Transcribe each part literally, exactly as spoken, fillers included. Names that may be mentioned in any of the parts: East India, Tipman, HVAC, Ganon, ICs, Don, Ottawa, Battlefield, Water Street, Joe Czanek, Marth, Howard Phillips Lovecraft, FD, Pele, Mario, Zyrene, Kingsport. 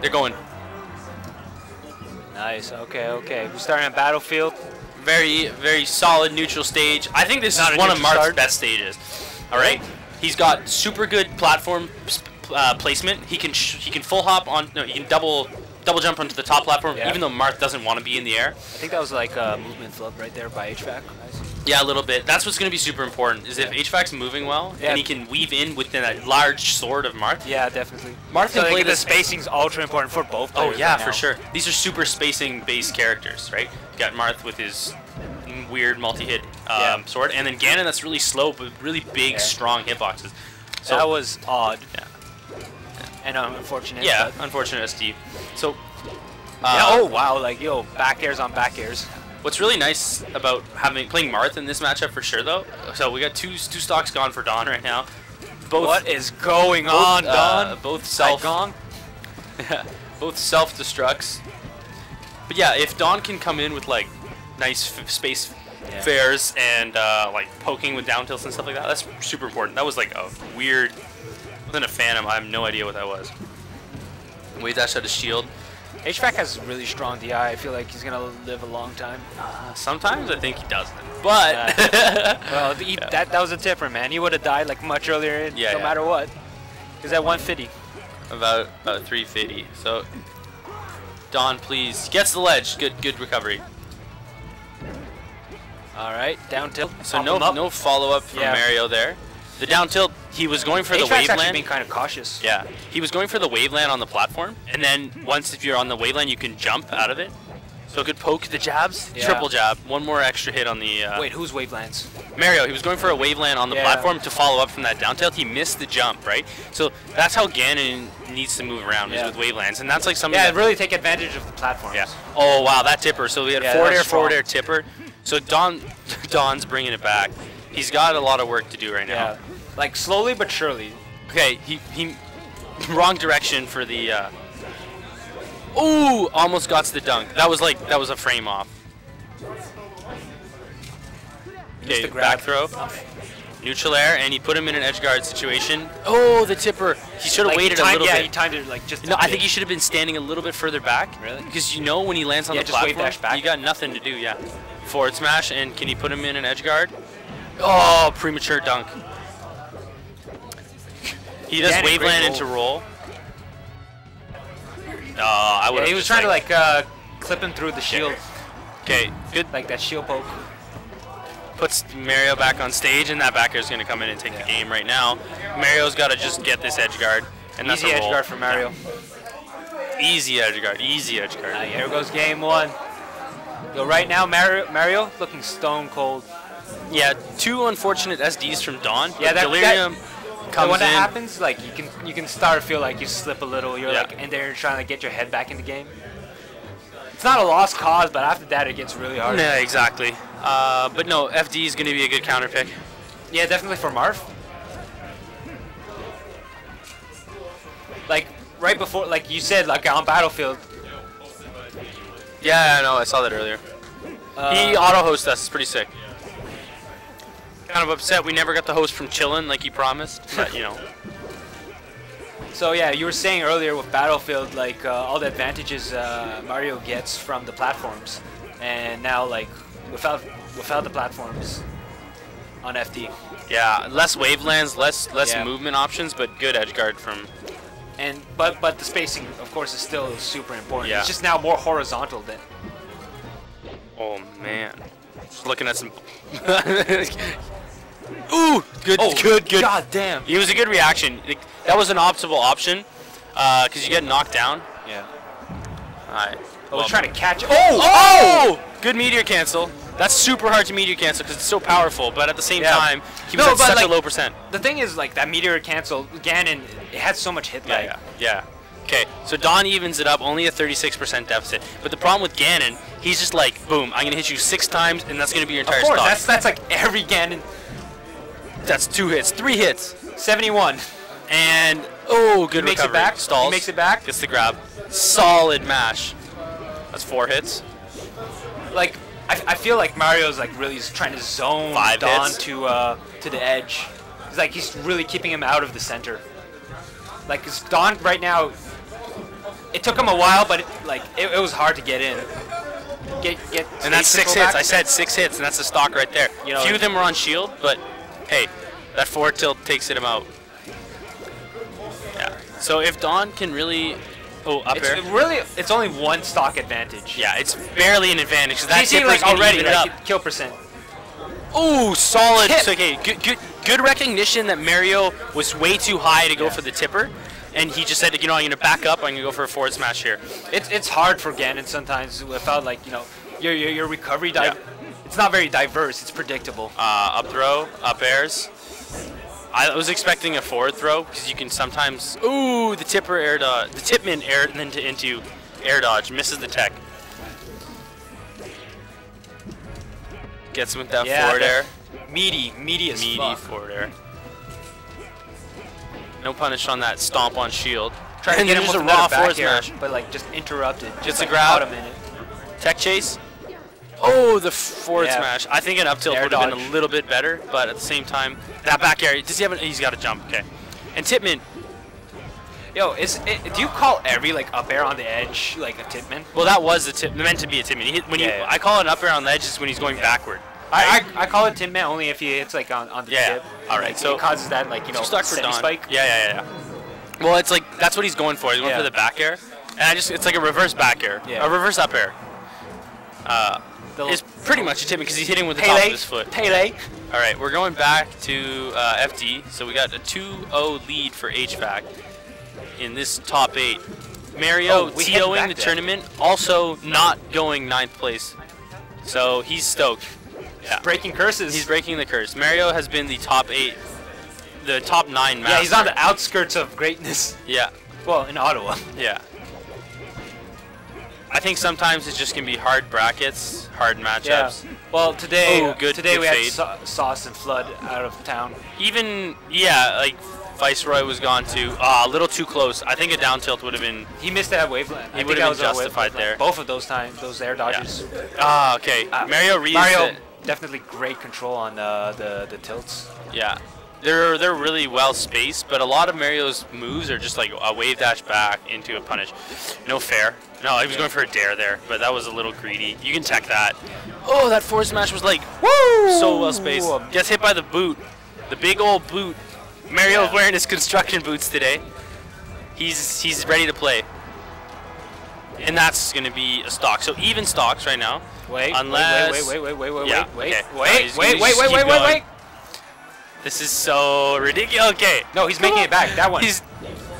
They're going. Nice. Okay, okay. We're starting at Battlefield. Very, very solid neutral stage. I think this Not is one of Marth's best stages. All right. He's got super good platform uh, placement. He can sh he can full hop on. No, he can double double jump onto the top platform, yeah. Even though Marth doesn't want to be in the air. I think that was like a movement flub right there by H V A C. Yeah, a little bit. That's what's going to be super important, is if H V A C's moving well, yeah. And he can weave in within a large sword of Marth. Yeah, definitely. Marth so can play the spacing's ultra important for both players. Oh, yeah, right for now. sure. These are super spacing-based characters, right? You got Marth with his weird multi-hit um, yeah. sword, and then Ganon that's really slow, but really big, yeah. strong hitboxes. So that was odd. Yeah. And um, unfortunate. Yeah, unfortunate S D. So, uh, yeah, oh, wow, like, yo, back airs on back airs. What's really nice about having playing Marth in this matchup for sure, though. So we got two two stocks gone for Don right now. Both, what is going both, on, Don? Uh, both self gone. both self destructs. But yeah, if Don can come in with like nice f space yeah. fares and uh, like poking with down tilts and stuff like that, that's super important. That was like a weird, within a phantom. I have no idea what that was. Wait, that shot a shield. H V A C has really strong D I. I feel like he's going to live a long time. Uh, sometimes I think he doesn't. But uh, well, he, yeah. that that was a tipper, man. He would have died like much earlier, in, yeah, no yeah. matter what. He's at one fifty. About about three fifty. So Don, please gets the ledge. Good good recovery. All right, down tilt. So Pop no no follow up from yeah. Mario there. The down tilt, he was going for the waveland. Being kind of cautious. Yeah, he was going for the waveland on the platform, and then once if you're on the waveland, you can jump out of it. So it could poke the jabs, yeah. triple jab, one more extra hit on the. Uh, Wait, who's wavelands? Mario. He was going for a waveland on the yeah. platform to follow up from that down tilt. He missed the jump, right? So that's how Ganon needs to move around yeah. is with wavelands, and that's like something. Yeah, that really take advantage of the platforms. Yeah. Oh wow, that tipper. So we had yeah, forward air, strong. forward air tipper. So Don, Don's bringing it back. He's got a lot of work to do right now. Yeah. Like, slowly but surely. Okay, he... he wrong direction for the... Uh, ooh! Almost got to the dunk. That was like... That was a frame off. Okay, back throw. Neutral air, and he put him in an edge guard situation. Oh, the tipper! He should have like waited timed, a little yeah, bit. Yeah, he timed it like just... No, I bit. think he should have been standing a little bit further back. Really? Because you know when he lands on yeah, the just platform, wave back. You got nothing to do, yeah. Forward smash, and can you put him in an edge guard? Oh, premature dunk. He does waveland into roll. Oh, I would. Yeah, he was trying like to like uh, clip him through the shield. Okay, good. Like that shield poke. Puts Mario back on stage, and that backer is going to come in and take yeah. the game right now. Mario's got to just get this edge guard, and that's easy a edge roll. guard for Mario. Yeah. Easy edge guard. Easy edge guard. Uh, here goes game one. Yo, right now Mario, Mario looking stone cold. Yeah, two unfortunate S Ds from Don. Yeah, that Delirium. That, So when that happens, like you can you can start to feel like you slip a little. You're yeah. like in there trying to get your head back in the game. It's not a lost cause, but after that it gets really hard. Yeah, exactly. Uh, but no, F D is going to be a good counter pick. Yeah, definitely for Marth. Like right before, like you said, like on Battlefield. Yeah, I know. I saw that earlier. Uh, he auto hosts us. It's pretty sick. Kind of upset we never got the host from Chillin' like he promised, but you know. So yeah, you were saying earlier with Battlefield, like uh, all the advantages uh, Mario gets from the platforms, and now like without without the platforms on F D. Yeah, less wavelands, less less yeah. movement options, but good edge guard from. And but but the spacing, of course, is still super important. Yeah. It's just now more horizontal than. Oh man, just looking at some. Ooh, good, oh, good, good. God damn. It was a good reaction. It, that was an optimal option, because uh, you get knocked down. Yeah. All right. Oh, well, we're trying to catch it. Oh, oh! Oh! Good meteor cancel. That's super hard to meteor cancel because it's so powerful, but at the same yeah. time, he was no, at such like, a low percent. The thing is, like, that meteor cancel, Ganon, it had so much hit lag. Yeah, yeah. Okay, yeah. So Don evens it up, only a thirty-six percent deficit. But the problem with Ganon, he's just like, boom, I'm going to hit you six times, and that's going to be your entire stock. Of course, that's, that's like every Ganon... That's two hits, three hits, seventy-one, and oh, good he recovery. Makes it back. Stalls. He makes it back. Gets the grab. Solid mash. That's four hits. Like I, I feel like Mario's like really trying to zone Five Don hits. to uh, to the edge. It's like he's really keeping him out of the center. Like 'cause Don right now, It took him a while, but it, like it, it was hard to get in. Get get. And that's six hits. Back. I said six hits, and that's the stock right there. You know, few of them were on shield, but hey, that forward tilt takes him out. Yeah. So if Don can really, oh up it's air. Really, it's only one stock advantage. Yeah, it's barely an advantage. That tipper's like already right? up. Kill percent. Oh, solid. So, okay, good good good recognition that Mario was way too high to go yeah. for the tipper. And he just said, you know, I'm going to back up. I'm going to go for a forward smash here. It's it's hard for Ganon sometimes without, like, you know, your your, your recovery dive. Yeah. It's not very diverse. It's predictable. Uh, up throw, up airs. I was expecting a forward throw because you can sometimes, ooh, the tipper air dodge, the tipman air into into air dodge misses the tech. Gets him with that yeah, forward air. Meaty, meaty as meaty fuck. forward air. No punish on that stomp on shield. Try to get him with a raw forward smash, but like just interrupted. Just a grab. Tech chase. Oh, the forward smash. I think an up tilt would have been a little bit better, but at the same time, that back air. Does he have? An, he's got a jump. Okay. And Tipman. Yo, is it, do you call every like up air on the edge like a Tipman? Well, that was a tip meant to be a Tipman. He, when yeah, you, yeah. I call an up air on the edge is when he's going yeah. backward. I, I I call it Tin Man only if he hits like on, on the yeah. tip. All right, like, so it causes that like you know stuck for Don. Spike. Yeah, yeah, yeah. Well, it's like that's what he's going for. He's going yeah. for the back air, and I just it's like a reverse back air, yeah. a reverse up air. Uh, it's pretty much a Tin Man because he's hitting with the Pele. top of his foot. Pele. All right, we're going back to uh, F D. So we got a two oh lead for H V A C in this top eight. Mario oh, TOing the there. tournament, also not going ninth place, so he's stoked. Yeah. Breaking curses. He's breaking the curse. Mario has been the top eight, the top nine master. Yeah, he's on the outskirts of greatness. Yeah. Well, in Ottawa. Yeah. I think sometimes it's just going to be hard brackets, hard matchups. Yeah. Well, today oh, good, today good we fade. had Sauce and Flood out of town. Even, yeah, like Viceroy was gone too. Ah, oh, a little too close. I think a down tilt would have been... He missed that wavelength. He would have been justified there. Both of those times, those air dodges. Ah, yeah. uh, okay. Uh, Mario reads Mario it. Definitely great control on uh, the the tilts. Yeah, they're they're really well spaced, but a lot of Mario's moves are just like a wave dash back into a punish. No fair. No, he was going for a dare there, but that was a little greedy. You can check that. Oh, that forward smash was like woo, so well spaced. Gets hit by the boot, the big old boot. Mario's yeah. wearing his construction boots today. He's he's ready to play. And that's going to be a stock. So even stocks right now. Wait, unless wait, wait, wait, wait, wait, wait, yeah, wait, okay. wait, no, wait, wait, wait, wait, wait, wait. This is so ridiculous. Okay. No, he's Come making on. it back. That one. He's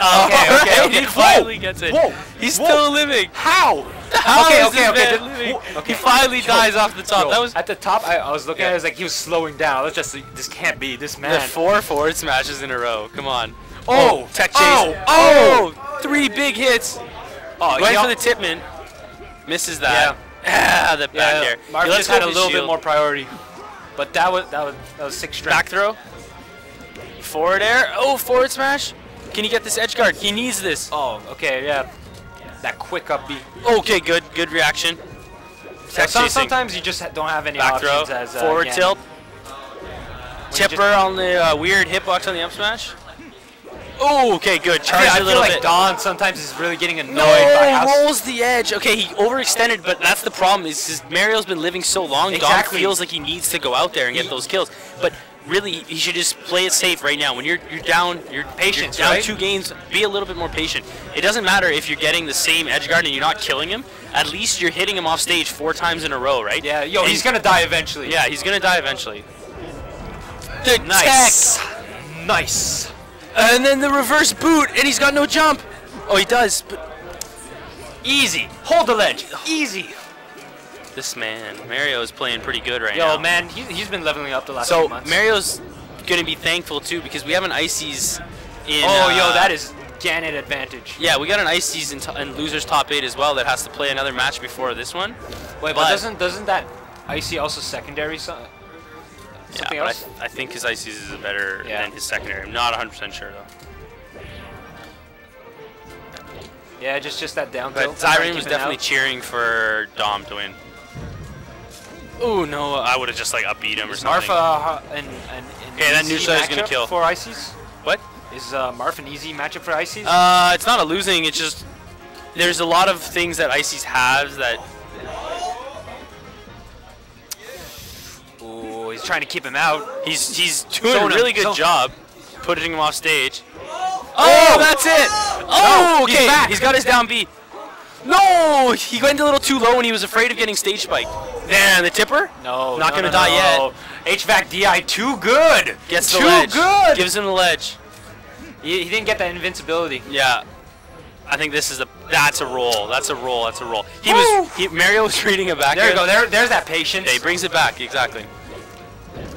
oh, okay, okay, okay. He finally gets it. Whoa, he's whoa. still living. How? How okay, is okay, this okay, man living? Okay. He finally yo, dies off the top. Yo, that was at the top. I, I was looking yeah. at it. I was like, he was slowing down. I was just like, this can't be. This man. The four forward smashes in a row. Come on. Oh, oh tech chase. Oh, oh, three big hits. Oh, going for the Tipman, misses that. Yeah, ah, the back air. Yeah, Marth just had a little shield. bit more priority, but that was that was that was six straight. Back throw, forward air. Oh, forward smash. Can he get this edge guard? He needs this. Oh, okay, yeah. That quick up beat. Okay, good, good reaction. Yeah, some, sometimes you just don't have any back options throw, as uh, forward again. tilt. Tipper on the uh, weird hitbox on the up smash. Oh, okay, good. Charge I feel, I feel a little like bit. Don sometimes is really getting annoyed. No, by how he rolls the edge. Okay, he overextended, but that's the problem. Is Mario's been living so long. Exactly. Don feels like he needs to go out there and he, get those kills. But really, he should just play it safe right now. When you're you're down, you're patient. Down right? two games, be a little bit more patient. It doesn't matter if you're getting the same edge guard and you're not killing him. At least you're hitting him off stage four times in a row, right? Yeah. Yo, and he's gonna die eventually. Yeah, he's gonna die eventually. The nice. Tech. Nice. And then the reverse boot, and he's got no jump. Oh, he does. But easy. Hold the ledge. Easy. This man, Mario, is playing pretty good right Yo, now. Yo, man, he, he's been leveling up the last so few months. So Mario's going to be thankful, too, because we have an I Cs in... Oh, uh, yo, that is Ganon advantage. Yeah, we got an I Cs in, t in Loser's Top eight as well that has to play another match before this one. Wait, but, but doesn't doesn't that I C also secondary something? Something yeah, else? But I, th I think his I Cs is better yeah. than his secondary. I'm not one hundred percent sure though. Yeah, just just that down tilt. But Zyrene was definitely cheering for Dom to win. Oh no! I would have just like upbeat him is or something. Marth uh, and and, and okay, that neutral is gonna kill for I Cs. What is uh, Marth an easy matchup for I Cs? Uh, it's not a losing. It's just there's a lot of things that I Cs has that... Ooh, he's trying to keep him out. He's he's doing a really good job putting him off stage. Oh, that's it! Oh, no, okay, he's, he's got his down B. No! He went a little too low and he was afraid of getting stage spiked. Damn, the tipper? No. Not no, gonna no, die no. yet. H V A C D I too good! Gets the too ledge. Too good! Gives him the ledge. He, he didn't get that invincibility. Yeah. I think this is a... That's a roll. That's a roll. That's a roll. He was... He, Mario was reading it back. There you go. There, there's that patience. Yeah, he brings it back. Exactly.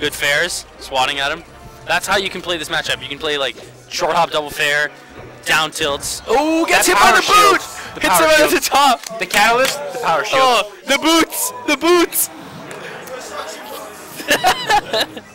Good fares. Swatting at him. That's how you can play this matchup. You can play, like, short hop double fair, down tilts. Oh, gets hit by the boot! Hits him out at the top. The catalyst, the power shield. Oh, the boots! The boots!